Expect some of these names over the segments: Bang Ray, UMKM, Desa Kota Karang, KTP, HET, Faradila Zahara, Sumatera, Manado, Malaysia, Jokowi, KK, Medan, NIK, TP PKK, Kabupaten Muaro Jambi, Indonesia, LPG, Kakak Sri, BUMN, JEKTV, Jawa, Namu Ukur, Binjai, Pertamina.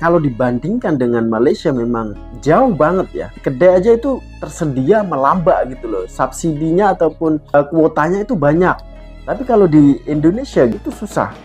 Kalau dibandingkan dengan Malaysia memang jauh banget ya. Kedai aja itu tersedia melambak gitu loh. Subsidinya ataupun kuotanya itu banyak. Tapi kalau di Indonesia gitu susah.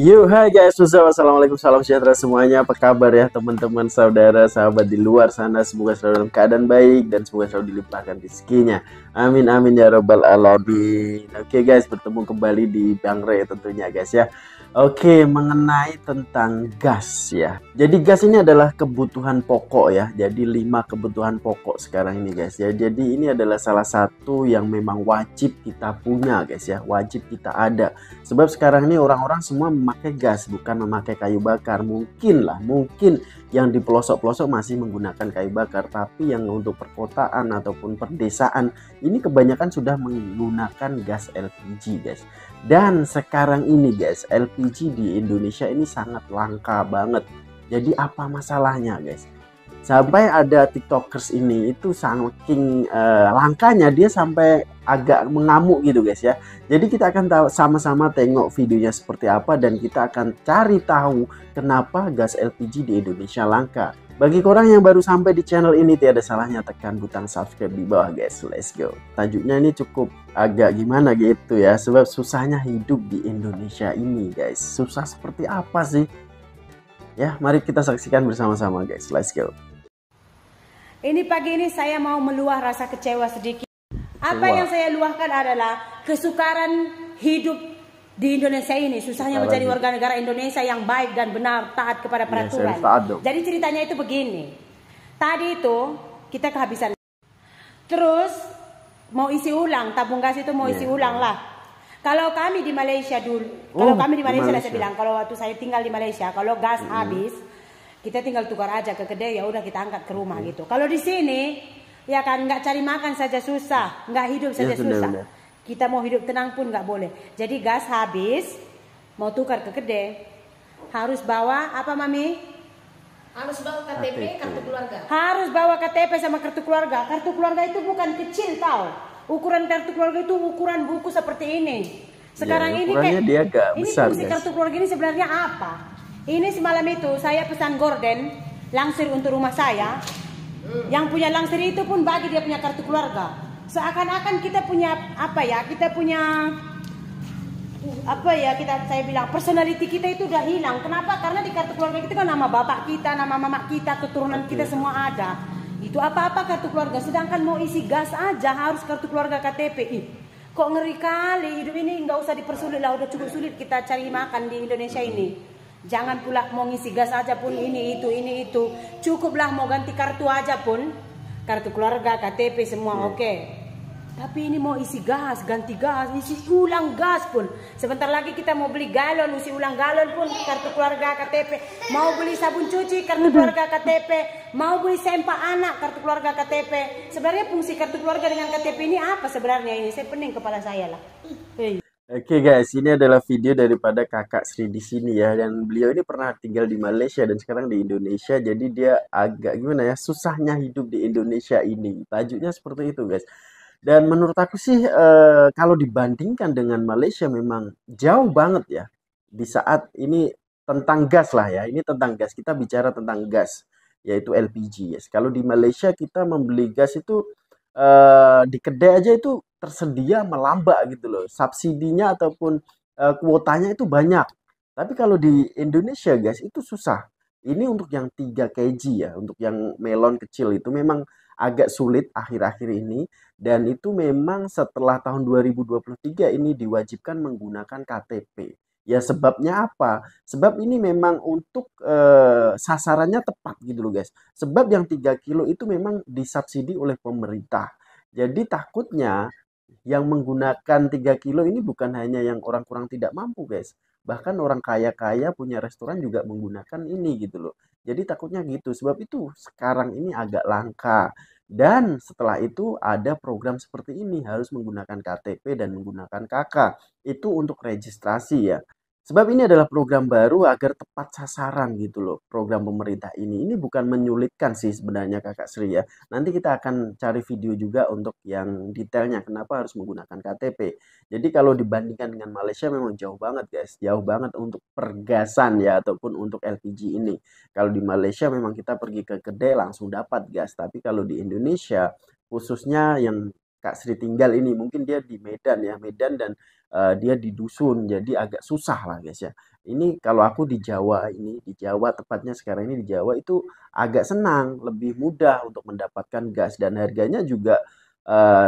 Yo, hai guys, assalamualaikum, salam sejahtera semuanya. Apa kabar ya teman-teman, saudara, sahabat di luar sana? Semoga selalu dalam keadaan baik dan semoga selalu dilimpahkan rezekinya. Amin amin ya robbal alamin. Oke guys, bertemu kembali di Bang Ray tentunya guys ya. Oke, mengenai tentang gas ya. Jadi gas ini adalah kebutuhan pokok ya. Jadi 5 kebutuhan pokok sekarang ini guys ya. Jadi ini adalah salah satu yang memang wajib kita punya guys ya. Wajib kita ada. Sebab sekarang ini orang-orang semua memakai gas, bukan memakai kayu bakar. Mungkin yang di pelosok-pelosok masih menggunakan kayu bakar. Tapi yang untuk perkotaan ataupun perdesaan ini kebanyakan sudah menggunakan gas LPG guys. Dan sekarang ini guys, LPG di Indonesia ini sangat langka banget. Jadi apa masalahnya guys? Sampai ada tiktokers ini itu saking langkanya dia sampai agak mengamuk gitu guys ya. Jadi kita akan tahu, sama-sama tengok videonya seperti apa dan kita akan cari tahu kenapa gas LPG di Indonesia langka. Bagi orang yang baru sampai di channel ini, tiada salahnya tekan butang subscribe di bawah guys. Let's go. Tajuknya ini cukup agak gimana gitu ya, sebab susahnya hidup di Indonesia ini guys. Susah seperti apa sih? Ya, mari kita saksikan bersama-sama guys. Let's go. Ini pagi ini saya mau meluah rasa kecewa sedikit. Apa yang saya luahkan adalah kesukaran hidup di Indonesia ini, susahnya menjadi warga negara Indonesia yang baik dan benar, taat kepada peraturan. Jadi ceritanya itu begini. Tadi itu kita kehabisan. Terus mau isi ulang, tabung gas itu mau isi ulang lah. Kalau kami di Malaysia dulu, kalau kami di Malaysia, saya bilang, kalau waktu saya tinggal di Malaysia, kalau gas habis, kita tinggal tukar aja ke kedai, ya udah kita angkat ke rumah gitu. Kalau di sini, ya kan nggak cari makan saja susah, nggak hidup saja susah. Kita mau hidup tenang pun nggak boleh. Jadi gas habis, mau tukar ke kedai, harus bawa apa Mami? Harus bawa KTP, kartu keluarga. Harus bawa KTP sama kartu keluarga. Kartu keluarga itu bukan kecil tau. Ukuran kartu keluarga itu ukuran buku seperti ini. Sekarang ya, ini kayak dia agak besar, ini fungsi kartu keluarga ini sebenarnya apa? Ini semalam itu saya pesan gorden langsir untuk rumah saya. Yang punya langsir itu pun bagi dia punya kartu keluarga. Seakan-akan kita punya apa ya, kita punya apa ya, saya bilang personality kita itu udah hilang. Kenapa? Karena di kartu keluarga kita kan nama bapak kita, nama mama kita, keturunan kita semua ada. Itu apa-apa kartu keluarga. Sedangkan mau isi gas aja harus kartu keluarga, KTP. Kok ngeri kali hidup ini, nggak usah dipersulit lah, udah cukup sulit kita cari makan di Indonesia ini. Jangan pula mau ngisi gas aja pun ini itu. Cukuplah mau ganti kartu aja pun, kartu keluarga, KTP semua oke. Tapi ini mau isi gas, ganti gas, isi ulang gas pun. Sebentar lagi kita mau beli galon, isi ulang galon pun, kartu keluarga, KTP. Mau beli sabun cuci, kartu keluarga, KTP. Mau beli sempak anak, kartu keluarga, KTP. Sebenarnya fungsi kartu keluarga dengan KTP ini apa sebenarnya ini? Saya pening kepala saya lah. Oke guys, ini adalah video daripada Kakak Sri di sini ya, dan beliau ini pernah tinggal di Malaysia dan sekarang di Indonesia. Jadi dia agak gimana ya, susahnya hidup di Indonesia ini. Tajuknya seperti itu guys. Dan menurut aku sih kalau dibandingkan dengan Malaysia memang jauh banget ya. Di saat ini tentang gas lah ya, ini tentang gas, kita bicara tentang gas yaitu LPG guys. Kalau di Malaysia kita membeli gas itu di kedai aja itu tersedia melambak gitu loh, subsidinya ataupun kuotanya itu banyak. Tapi kalau di Indonesia guys itu susah. Ini untuk yang 3 kg ya, untuk yang melon kecil itu memang agak sulit akhir-akhir ini. Dan itu memang setelah tahun 2023 ini diwajibkan menggunakan KTP. Ya sebabnya apa? Sebab ini memang untuk sasarannya tepat gitu loh guys. Sebab yang 3 kilo itu memang disubsidi oleh pemerintah. Jadi takutnya yang menggunakan 3 kilo ini bukan hanya yang orang kurang tidak mampu guys. Bahkan orang kaya-kaya punya restoran juga menggunakan ini gitu loh. Jadi takutnya gitu, sebab itu sekarang ini agak langka. Dan setelah itu ada program seperti ini, harus menggunakan KTP dan menggunakan KK. Itu untuk registrasi ya. Sebab ini adalah program baru agar tepat sasaran gitu loh, program pemerintah ini. Ini bukan menyulitkan sih sebenarnya Kakak Sri ya. Nanti kita akan cari video juga untuk yang detailnya kenapa harus menggunakan KTP. Jadi kalau dibandingkan dengan Malaysia memang jauh banget guys, jauh banget untuk pergasan ya ataupun untuk LPG ini. Kalau di Malaysia memang kita pergi ke kedai langsung dapat gas, tapi kalau di Indonesia khususnya yang Kak Sri tinggal ini mungkin dia di Medan ya, Medan dan dia di dusun, jadi agak susah lah guys ya. Ini kalau aku di Jawa ini, di Jawa tepatnya sekarang ini di Jawa itu agak senang, lebih mudah untuk mendapatkan gas dan harganya juga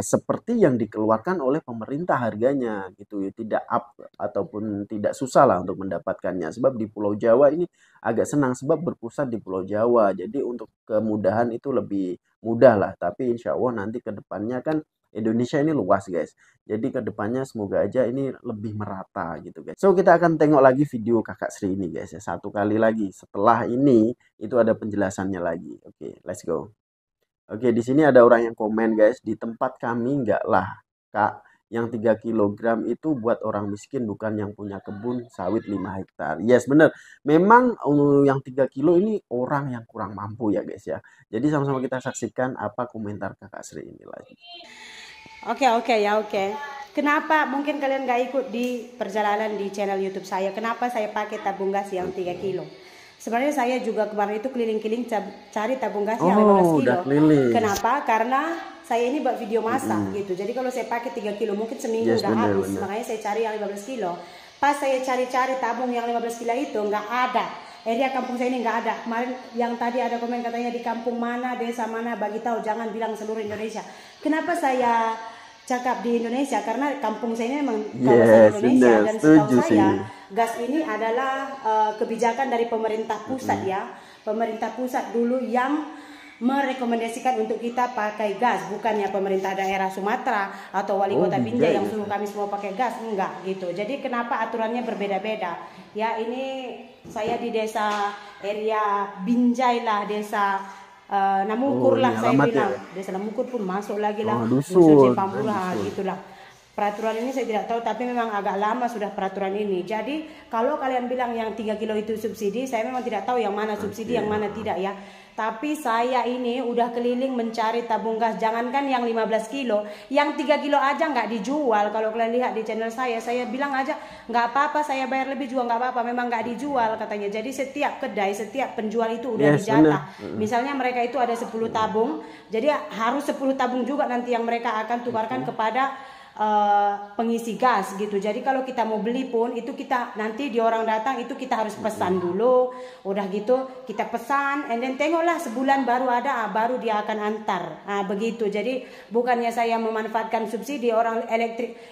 seperti yang dikeluarkan oleh pemerintah harganya gitu ya, tidak up ataupun tidak susah lah untuk mendapatkannya. Sebab di Pulau Jawa ini agak senang sebab berpusat di Pulau Jawa, jadi untuk kemudahan itu lebih mudah lah. Tapi insya Allah nanti kedepannya kan Indonesia ini luas guys, jadi kedepannya semoga aja ini lebih merata gitu guys. So kita akan tengok lagi video Kakak Sri ini guys ya, satu kali lagi setelah ini itu ada penjelasannya lagi. Oke, let's go. Oke, di sini ada orang yang komen guys, di tempat kami enggak lah Kak, yang 3 kg itu buat orang miskin bukan yang punya kebun sawit 5 hektar. Yes, bener, memang yang 3 kilo ini orang yang kurang mampu ya guys ya. Jadi sama-sama kita saksikan apa komentar Kakak Sri ini lagi. Oke. Kenapa mungkin kalian nggak ikut di perjalanan di channel YouTube saya? Kenapa saya pakai tabung gas yang 3 kilo? Sebenarnya saya juga kemarin itu keliling-keliling cari tabung gas yang 15 kilo. Kenapa? Karena saya ini buat video masak gitu. Jadi kalau saya pakai 3 kilo mungkin seminggu udah habis. Makanya saya cari yang 15 kilo. Pas saya cari-cari tabung yang 15 kilo itu nggak ada. Area kampung saya ini nggak ada. Kemarin yang tadi ada komen katanya di kampung mana, desa mana, bagi tahu, jangan bilang seluruh Indonesia. Kenapa saya cakap di Indonesia? Karena kampung saya ini memang kawasan Indonesia, dan setahu saya gas ini adalah kebijakan dari pemerintah pusat ya. Pemerintah pusat dulu yang merekomendasikan untuk kita pakai gas, bukannya pemerintah daerah Sumatera atau wali kota Binjai yang suruh kami semua pakai gas, enggak gitu. Jadi kenapa aturannya berbeda-beda? Ya ini saya di desa area Binjai lah, desa Namu Ukur lah saya bilang. Ya? Desa Namu Ukur pun masuk lagi lah, dusun Cipamura gitulah. Peraturan ini saya tidak tahu, tapi memang agak lama sudah peraturan ini. Jadi kalau kalian bilang yang 3 kilo itu subsidi, saya memang tidak tahu yang mana subsidi, yang mana tidak ya. Tapi saya ini udah keliling mencari tabung gas, jangankan yang 15 kilo, yang 3 kilo aja nggak dijual. Kalau kalian lihat di channel saya bilang aja nggak apa-apa, saya bayar lebih juga nggak apa-apa, memang nggak dijual katanya. Jadi setiap kedai, setiap penjual itu udah dijatah. Misalnya mereka itu ada 10 tabung, jadi harus 10 tabung juga nanti yang mereka akan tukarkan kepada pengisi gas gitu. Jadi kalau kita mau beli pun itu kita nanti di orang datang itu kita harus pesan dulu. Udah gitu kita pesan and then tengoklah sebulan baru ada, baru dia akan antar. Nah, begitu. Jadi bukannya saya memanfaatkan subsidi orang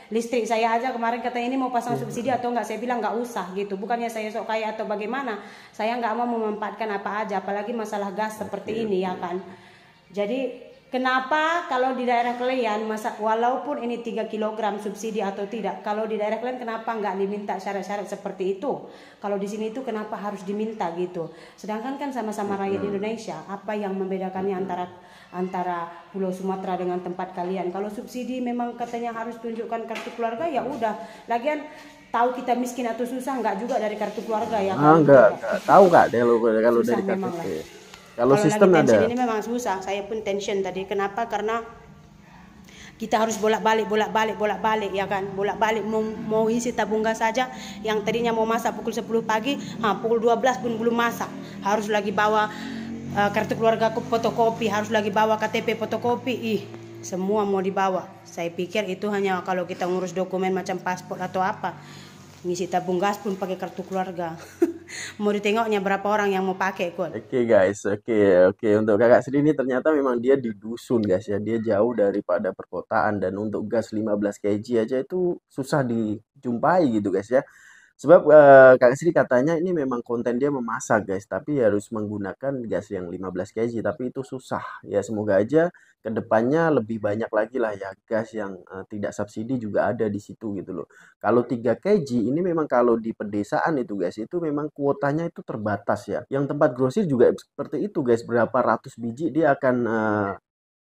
listrik saya aja kemarin katanya ini mau pasang subsidi atau enggak, saya bilang enggak usah gitu. Bukannya saya sok kaya atau bagaimana. Saya enggak mau memanfaatkan apa aja apalagi masalah gas seperti ini ya kan. Jadi kenapa kalau di daerah kalian masak walaupun ini 3 kg subsidi atau tidak, kalau di daerah kalian kenapa nggak diminta syarat-syarat seperti itu? Kalau di sini itu kenapa harus diminta gitu? Sedangkan kan sama-sama rakyat Indonesia, apa yang membedakannya antara Pulau Sumatera dengan tempat kalian? Kalau subsidi memang katanya harus tunjukkan kartu keluarga, ya udah. Lagian tahu kita miskin atau susah nggak juga dari kartu keluarga ya? Enggak. Tahu nggak kalau dari kartu keluarga? Kalau sistem lagi tension ada. Ini memang susah, saya pun tension tadi. Kenapa? Karena kita harus bolak-balik ya kan, bolak-balik mau isi tabung gas saja yang tadinya mau masak pukul 10 pagi, pukul 12 pun belum masak, harus lagi bawa kartu keluarga fotokopi, harus lagi bawa KTP fotokopi, semua mau dibawa. Saya pikir itu hanya kalau kita ngurus dokumen macam paspor atau apa. Ngisi tabung gas pun pakai kartu keluarga. Mau ditengoknya berapa orang yang mau pakai kok. Oke guys, oke. Untuk Kakak Sri ini ternyata memang dia di dusun guys ya. Dia jauh daripada perkotaan dan untuk gas 15 kg aja itu susah dijumpai gitu guys ya. Sebab Kak Sri katanya ini memang konten dia memasak guys, tapi harus menggunakan gas yang 15 kg, tapi itu susah. Ya semoga aja kedepannya lebih banyak lagi lah ya gas yang tidak subsidi juga ada di situ gitu loh. Kalau 3 kg ini memang kalau di pedesaan itu guys, itu memang kuotanya itu terbatas ya. Yang tempat grosir juga seperti itu guys, berapa ratus biji dia akan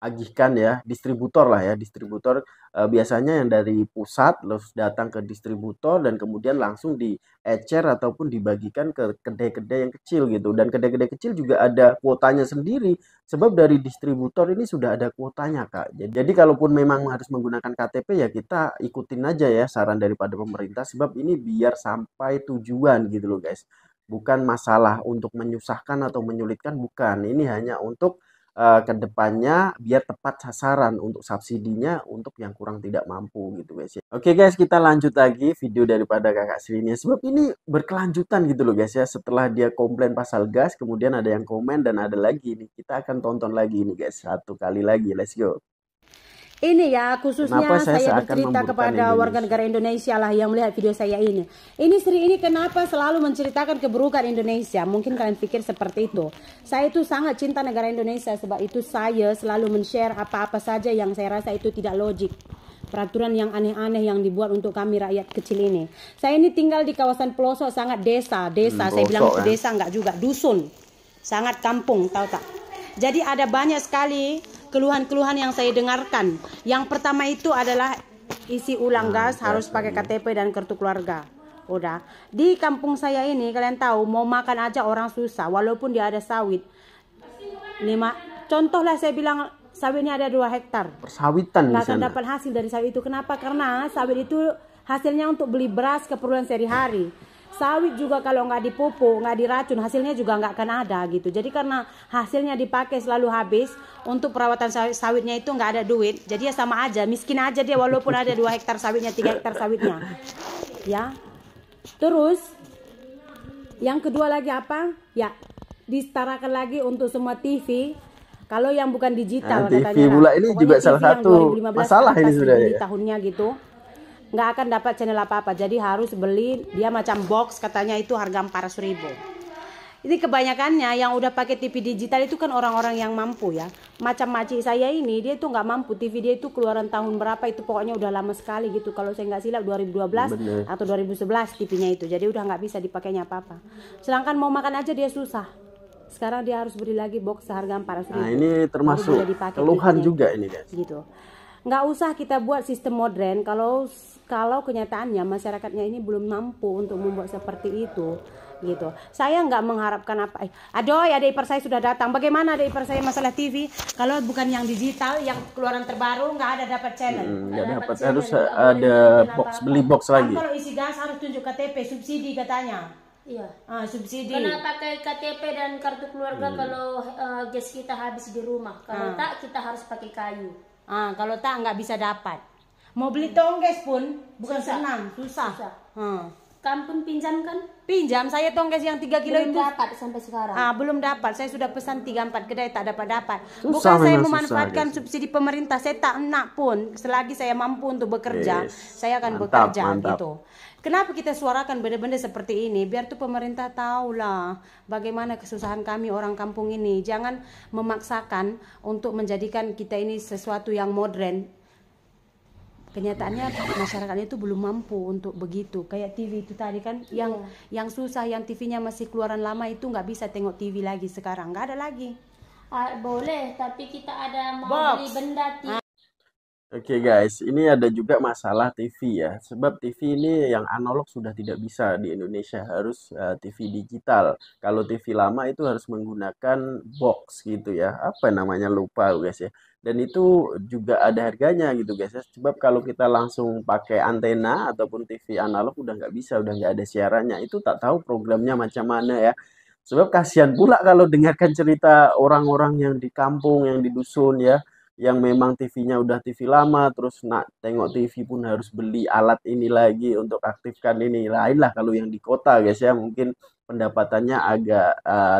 agihkan ya, distributor lah ya, distributor biasanya yang dari pusat terus datang ke distributor dan kemudian langsung diecer ataupun dibagikan ke kedai-kedai yang kecil gitu. Dan kedai-kedai kecil juga ada kuotanya sendiri, sebab dari distributor ini sudah ada kuotanya, Kak. Jadi kalaupun memang harus menggunakan KTP ya kita ikutin aja ya saran daripada pemerintah, sebab ini biar sampai tujuan gitu loh guys. Bukan masalah untuk menyusahkan atau menyulitkan, bukan. Ini hanya untuk kedepannya biar tepat sasaran untuk subsidinya untuk yang kurang tidak mampu gitu guys ya. Oke guys, kita lanjut lagi video daripada Kakak Sri ini, sebab ini berkelanjutan gitu loh guys ya. Setelah dia komplain pasal gas, kemudian ada yang komen dan ada lagi ini. Kita akan tonton lagi ini guys, satu kali lagi, let's go. Ini ya khususnya saya bercerita kepada warga negara Indonesia lah yang melihat video saya ini. Ini Sri ini kenapa selalu menceritakan keburukan Indonesia? Mungkin kalian pikir seperti itu. Saya itu sangat cinta negara Indonesia, sebab itu saya selalu men-share apa-apa saja yang saya rasa itu tidak logik. Peraturan yang aneh-aneh yang dibuat untuk kami rakyat kecil ini. Saya ini tinggal di kawasan pelosok, sangat desa. Saya bilang itu desa enggak juga, dusun. Sangat kampung, tahu tak? Jadi ada banyak sekali keluhan-keluhan yang saya dengarkan. Yang pertama itu adalah isi ulang gas harus pakai KTP dan kartu keluarga. Udah. Di kampung saya ini kalian tahu, mau makan aja orang susah walaupun dia ada sawit. Contohlah saya bilang sawitnya ada 2 hektar. Persawitan nggak akan dapat hasil dari sawit itu. Kenapa? Karena sawit itu hasilnya untuk beli beras keperluan sehari-hari. Sawit juga kalau nggak dipupuk, nggak diracun, hasilnya juga nggak akan ada gitu. Jadi karena hasilnya dipakai selalu habis, untuk perawatan sawitnya itu nggak ada duit. Jadi ya sama aja, miskin aja dia walaupun ada 2 hektar sawitnya, 3 hektar sawitnya. Ya. Terus, yang kedua lagi apa? Ya, disetarakan lagi untuk semua TV. Kalau yang bukan digital, katanya. TV pula ini juga salah satu masalah ini sudah ya. Tahunnya gitu. Nggak akan dapat channel apa-apa, jadi harus beli dia macam box, katanya itu harga 400.000. Ini kebanyakannya yang udah pakai TV digital itu kan orang-orang yang mampu ya. Macam makcik saya ini, dia itu nggak mampu, TV dia itu keluaran tahun berapa itu, pokoknya udah lama sekali gitu. Kalau saya nggak silap 2012 bener. Atau 2011 TV-nya itu, jadi udah nggak bisa dipakainya apa-apa. Sedangkan mau makan aja dia susah. Sekarang dia harus beli lagi box seharga 400.000. Nah ini termasuk keluhan juga ini guys. Gitu. Nggak usah kita buat sistem modern kalau kenyataannya masyarakatnya ini belum mampu untuk membuat seperti itu gitu. Saya nggak mengharapkan apa. Ada ipar saya sudah datang. Bagaimana ada ipar saya masalah TV? Kalau bukan yang digital, yang keluaran terbaru nggak ada dapat channel. Nggak dapat, harus ada box, beli box lagi. Kalau isi gas harus tunjuk KTP subsidi katanya. Iya. Subsidi. Karena pakai KTP dan kartu keluarga kalau gas kita habis di rumah. Kalau tak kita harus pakai kayu. Kalau tak nggak bisa dapat. Mau beli tongkes pun bukan senang, susah. Kampung pinjam kan? Pinjam, saya tongkes yang 3 kilo belum itu dapat sampai sekarang. Belum dapat. Saya sudah pesan 3-4 kedai tak dapat. Bukan saya memanfaatkan subsidi pemerintah, saya tak enak pun. Selagi saya mampu untuk bekerja, saya akan bekerja. Gitu. Kenapa kita suarakan benda-benda seperti ini? Biar tuh pemerintah tahulah bagaimana kesusahan kami orang kampung ini. Jangan memaksakan untuk menjadikan kita ini sesuatu yang modern. Kenyataannya masyarakatnya itu belum mampu untuk begitu. Kayak TV itu tadi kan, yang susah, yang TV-nya masih keluaran lama itu nggak bisa tengok TV lagi sekarang. Nggak ada lagi. Boleh, tapi kita ada mau beli benda TV. Oke guys, ini ada juga masalah TV ya. Sebab TV ini yang analog sudah tidak bisa di Indonesia, harus TV digital. Kalau TV lama itu harus menggunakan box gitu ya. Apa namanya lupa guys ya. Dan itu juga ada harganya gitu guys ya. Sebab kalau kita langsung pakai antena ataupun TV analog udah nggak bisa, udah nggak ada siarannya. Itu tak tahu programnya macam mana ya. Sebab kasihan pula kalau dengarkan cerita orang-orang yang di kampung, yang di dusun ya. Yang memang TV-nya udah TV lama, terus nak tengok TV pun harus beli alat ini lagi untuk aktifkan ini. Lain lah kalau yang di kota guys ya, mungkin pendapatannya agak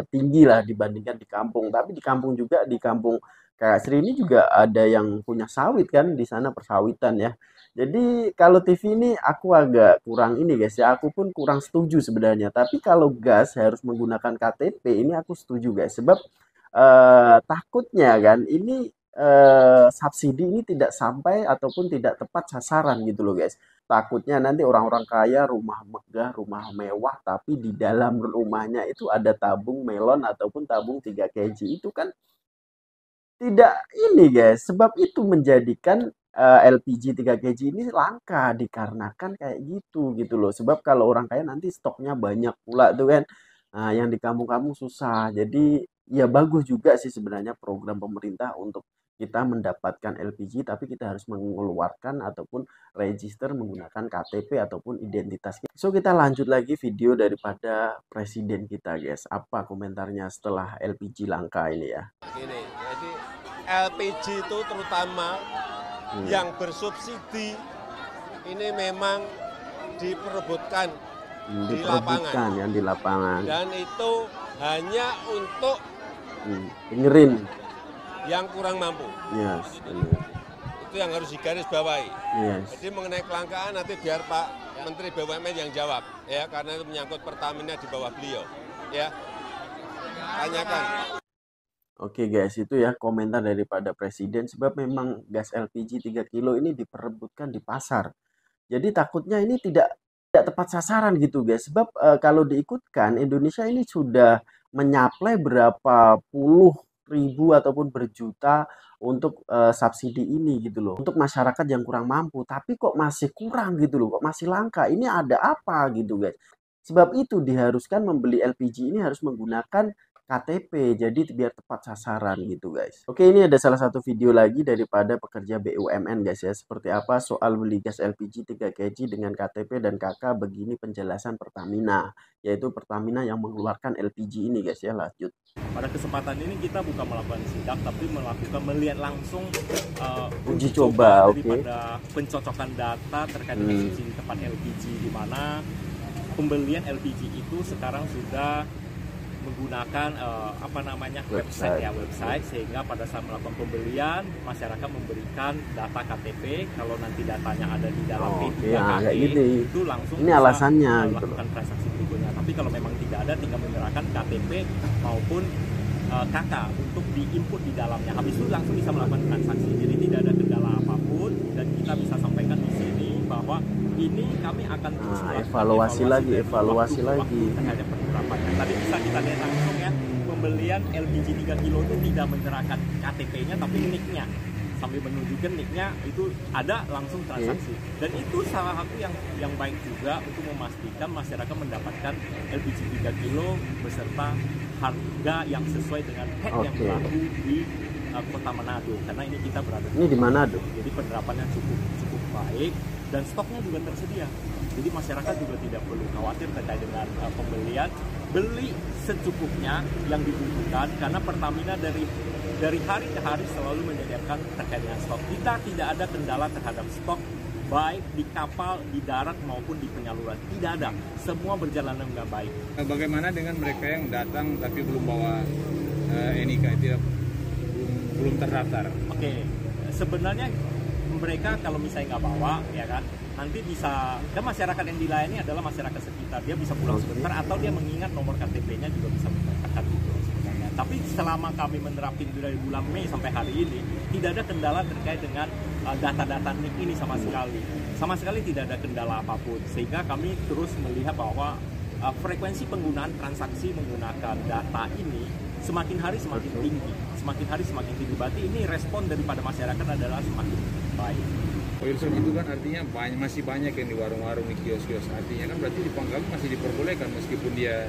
tinggi lah dibandingkan di kampung. Tapi di kampung juga, di kampung Kakak Sri ini juga ada yang punya sawit kan, di sana persawitan ya. Jadi kalau TV ini aku agak kurang ini guys ya, aku pun kurang setuju sebenarnya. Tapi kalau gas harus menggunakan KTP ini aku setuju guys, sebab takutnya kan ini subsidi ini tidak sampai ataupun tidak tepat sasaran gitu loh guys. Takutnya nanti orang-orang kaya rumah megah, rumah mewah, tapi di dalam rumahnya itu ada tabung melon ataupun tabung 3 kg. Itu kan Tidak ini guys, sebab itu menjadikan LPG 3 kg ini langka dikarenakan kayak gitu loh. Sebab kalau orang kaya nanti stoknya banyak pula tuh kan. Nah, yang di kampung-kampung susah. Jadi ya bagus juga sih sebenarnya program pemerintah untuk kita mendapatkan LPG, tapi kita harus mengeluarkan ataupun register menggunakan KTP ataupun identitas. So kita lanjut lagi video daripada presiden kita guys. Apa komentarnya setelah LPG langka ini ya? Gini, jadi LPG itu terutama yang bersubsidi ini memang diperebutkan di lapangan. Yang di lapangan. Dan itu hanya untuk dengerin yang kurang mampu. Yes, itu yang harus digaris bawahi. Yes. Jadi mengenai kelangkaan nanti biar Pak Menteri BUMN yang jawab ya, karena itu menyangkut Pertamina di bawah beliau ya. Tanyakan. Oke guys, itu ya komentar daripada presiden, sebab memang gas LPG 3 kilo ini diperebutkan di pasar. Jadi takutnya ini tidak tepat sasaran gitu guys, sebab kalau diikutkan Indonesia ini sudah menyaplai berapa puluh ribu ataupun berjuta untuk subsidi ini gitu loh, untuk masyarakat yang kurang mampu, tapi kok masih kurang gitu loh, kok masih langka, ini ada apa gitu guys. Sebab itu diharuskan membeli LPG ini harus menggunakan KTP, jadi biar tepat sasaran gitu guys. Oke, ini ada salah satu video lagi daripada pekerja BUMN guys ya, seperti apa soal beli gas LPG 3 kg dengan KTP dan KK. Begini penjelasan Pertamina, yaitu Pertamina yang mengeluarkan LPG ini guys ya. Lanjut. Pada kesempatan ini kita bukan melakukan sidak, tapi melakukan melihat langsung uji coba, daripada pencocokan data terkait dengan subsidi tepat LPG, di mana pembelian LPG itu sekarang sudah menggunakan website, sehingga pada saat melakukan pembelian masyarakat memberikan data KTP. Kalau nanti datanya ada di dalam itu langsung ini alasannya melakukan transaksi berikutnya. Tapi kalau memang tidak ada, tinggal menyerahkan KTP maupun KK untuk diinput di dalamnya. Habis itu langsung bisa melakukan transaksi. Jadi tidak ada kendala apapun, dan kita bisa sampaikan di sini bahwa ini kami akan terus evaluasi lagi terhadap penerapannya. Tadi bisa kita lihat langsung ya, pembelian LPG 3 kilo itu tidak menyerahkan KTP-nya, tapi nicknya, sambil menunjukkan nicknya itu ada langsung transaksi. Dan itu salah satu yang baik juga untuk memastikan masyarakat mendapatkan LPG 3 kilo beserta harga yang sesuai dengan HET yang berlaku di Kota Manado, karena ini kita berada di Manado. Jadi penerapannya cukup baik. Dan stoknya juga tersedia, jadi masyarakat juga tidak perlu khawatir terkait dengan pembelian. Beli secukupnya yang dibutuhkan, karena Pertamina dari hari ke hari selalu menyediakan terkait dengan stok. Kita tidak ada kendala terhadap stok, baik di kapal, di darat maupun di penyaluran, tidak ada. Semua berjalan dengan baik. Bagaimana dengan mereka yang datang tapi belum bawa NIK, belum terdaftar? Oke, sebenarnya mereka kalau misalnya nggak bawa, ya kan, nanti bisa, dan masyarakat yang dilayani adalah masyarakat sekitar, dia bisa pulang sebentar atau dia mengingat nomor KTP-nya juga bisa mencatat itu sebenarnya. Tapi selama kami menerapkan dari bulan Mei sampai hari ini, tidak ada kendala terkait dengan data-data NIK ini sama sekali. Sama sekali tidak ada kendala apapun, sehingga kami terus melihat bahwa frekuensi penggunaan transaksi menggunakan data ini semakin hari semakin tinggi. Semakin hari semakin tinggi, berarti ini respon daripada masyarakat adalah semakin baik. Wilson, itu kan artinya masih banyak yang di warung-warung, di kios-kios, artinya kan berarti di Pangkalan masih diperbolehkan, meskipun dia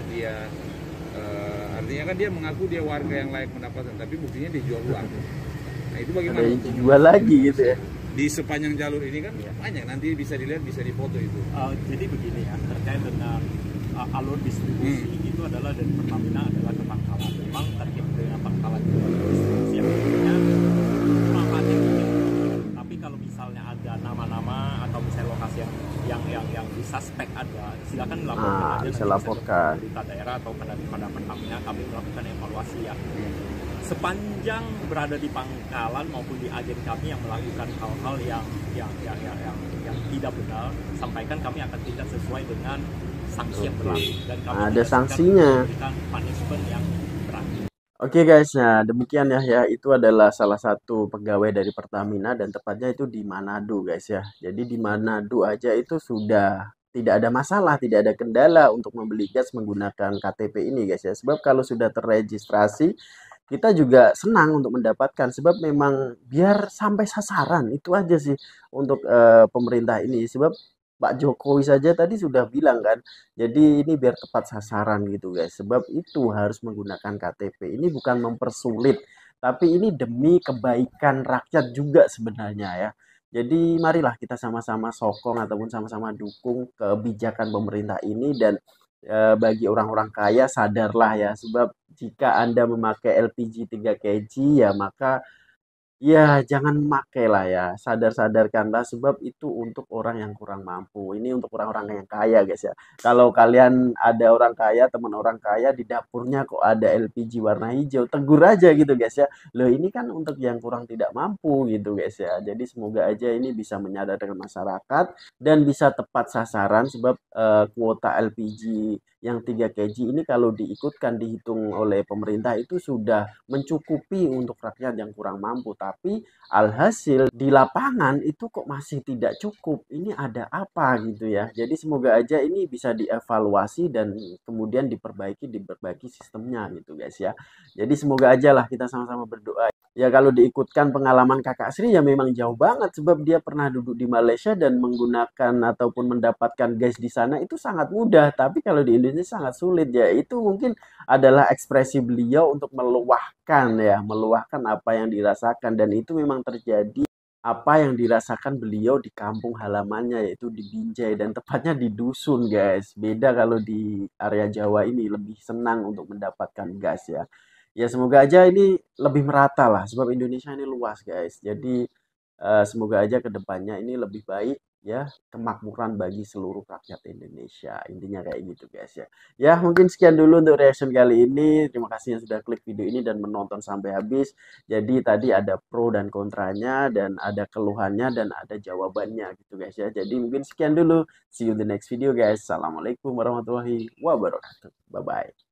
artinya kan dia mengaku dia warga yang layak pendapatan, tapi buktinya dijual ulang. Nah itu bagaimana? Dijual lagi gitu ya? Di sepanjang jalur ini kan banyak, nanti bisa dilihat, bisa dipoto itu. Jadi begini ya, terkait dengan alur distribusi itu adalah dari Pertamina adalah ke Pangkalan. Memang terkait dengan Pangkalan itu distribusi yang ada nama-nama atau misalnya lokasi yang disuspek ada, silakan laporkan aja. Bisa laporkan ke daerah atau kepada Pertamina, kami melakukan evaluasi ya. Sepanjang berada di Pangkalan maupun di agen kami yang melakukan hal-hal yang tidak benar, sampaikan, kami akan tindak sesuai dengan sanksi yang berlaku, dan kami ada sanksinya, memberikan punishment yang berlaku. Oke guys, nah demikian ya, itu adalah salah satu pegawai dari Pertamina, dan tepatnya itu di Manado guys ya. Jadi di Manado aja itu sudah tidak ada masalah, tidak ada kendala untuk membeli gas menggunakan KTP ini guys ya. Sebab kalau sudah terregistrasi, kita juga senang untuk mendapatkan, sebab memang biar sampai sasaran itu aja sih untuk pemerintah ini. Sebab Pak Jokowi saja tadi sudah bilang kan, jadi ini biar tepat sasaran gitu guys, sebab itu harus menggunakan KTP. Ini bukan mempersulit, tapi ini demi kebaikan rakyat juga sebenarnya ya. Jadi marilah kita sama-sama sokong ataupun sama-sama dukung kebijakan pemerintah ini. Dan bagi orang-orang kaya sadarlah ya, sebab jika Anda memakai LPG 3 kg ya maka ya jangan makailah ya, sadar-sadarkanlah, sebab itu untuk orang yang kurang mampu. Ini untuk orang-orang yang kaya guys ya. Kalau kalian ada orang kaya, teman orang kaya di dapurnya kok ada LPG warna hijau, tegur aja gitu guys ya. Loh ini kan untuk yang kurang tidak mampu gitu guys ya. Jadi semoga aja ini bisa menyadarkan masyarakat dan bisa tepat sasaran, sebab kuota LPG yang 3 kg ini kalau diikutkan dihitung oleh pemerintah itu sudah mencukupi untuk rakyat yang kurang mampu. Tapi alhasil di lapangan itu kok masih tidak cukup. Ini ada apa gitu ya. Jadi semoga aja ini bisa dievaluasi dan kemudian diperbaiki sistemnya gitu guys ya. Jadi semoga aja lah kita sama-sama berdoa. Ya kalau diikutkan pengalaman Kakak Sri ya memang jauh banget, sebab dia pernah duduk di Malaysia dan menggunakan ataupun mendapatkan gas di sana itu sangat mudah, tapi kalau di Indonesia sangat sulit ya. Itu mungkin adalah ekspresi beliau untuk meluahkan ya, meluahkan apa yang dirasakan, dan itu memang terjadi apa yang dirasakan beliau di kampung halamannya, yaitu di Binjai, dan tepatnya di dusun guys. Beda kalau di area Jawa ini lebih senang untuk mendapatkan gas ya. Ya semoga aja ini lebih merata lah, sebab Indonesia ini luas guys. Jadi semoga aja kedepannya ini lebih baik ya, kemakmuran bagi seluruh rakyat Indonesia. Intinya kayak gitu guys ya. Ya mungkin sekian dulu untuk reaction kali ini. Terima kasih yang sudah klik video ini dan menonton sampai habis. Jadi tadi ada pro dan kontranya, dan ada keluhannya, dan ada jawabannya gitu guys ya. Jadi mungkin sekian dulu. See you in the next video guys. Assalamualaikum warahmatullahi wabarakatuh. Bye bye.